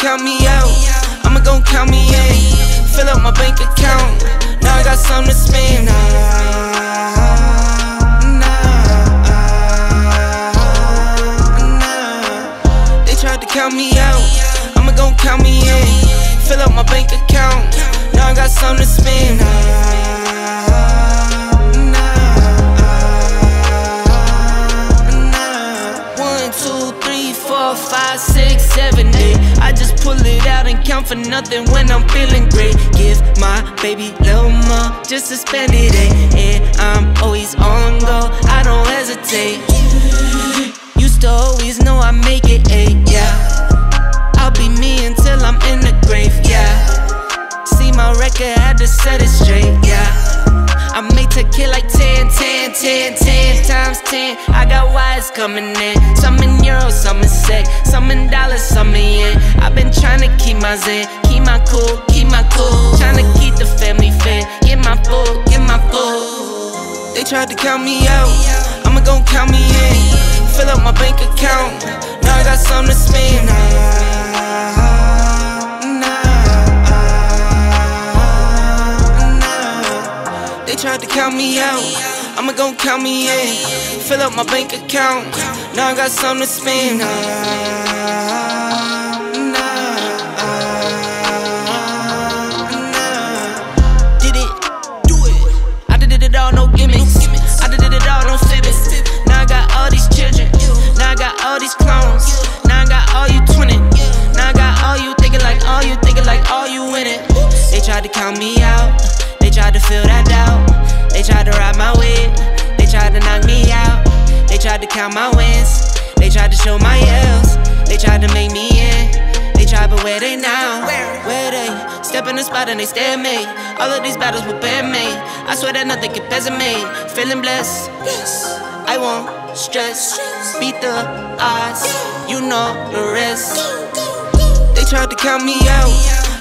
count me out, I'ma go count me in. Fill up my bank account, now I got something to spend. Nah. They tried to count me out, I'ma go count me in. Fill up my bank account, now I got something to spend. I just pull it out and count for nothing when I'm feeling great. Give my baby little more just to spend it, and I'm always on go, I don't hesitate. Used to always know I make it, yeah. I'll be me until I'm in the grave, yeah. See my record, had to set it straight, yeah. I make tequila like 10 times 10. I got wires coming in, some in euros, some in SEK, some in dollars, some in yen. I've been trying to keep my zen, keep my cool, trying to keep the family fed. Get my food. They tried to count me out, I'ma go count me in. Fill up my bank account, now I got something to spend. Tried to count me out, I'ma go count me in. Fill up my bank account, now I got something to spend. Nah. Did it, do it. I did it all, no gimmicks. I did it all, no fibbings. Now I got all these children, now I got all these clones. Now I got all you twinning, now I got all you thinking like all you thinking like all you in it. They tried to count me out, they tried to feel that doubt, they tried to ride my whip, they tried to knock me out. They tried to count my wins, they tried to show my L's, they tried to make me in. They tried, but where they now? Where they? Step in the spot and they stare at me. All of these battles were bare made, I swear that nothing compares to me. Feeling blessed, I won't stress, beat the odds, you know the rest. They tried to count me out,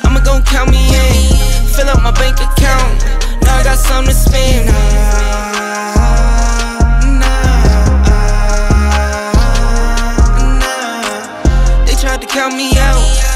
I'ma go count me in. Fill up my bank account, now I got something to spend. Nah. They tried to count me out,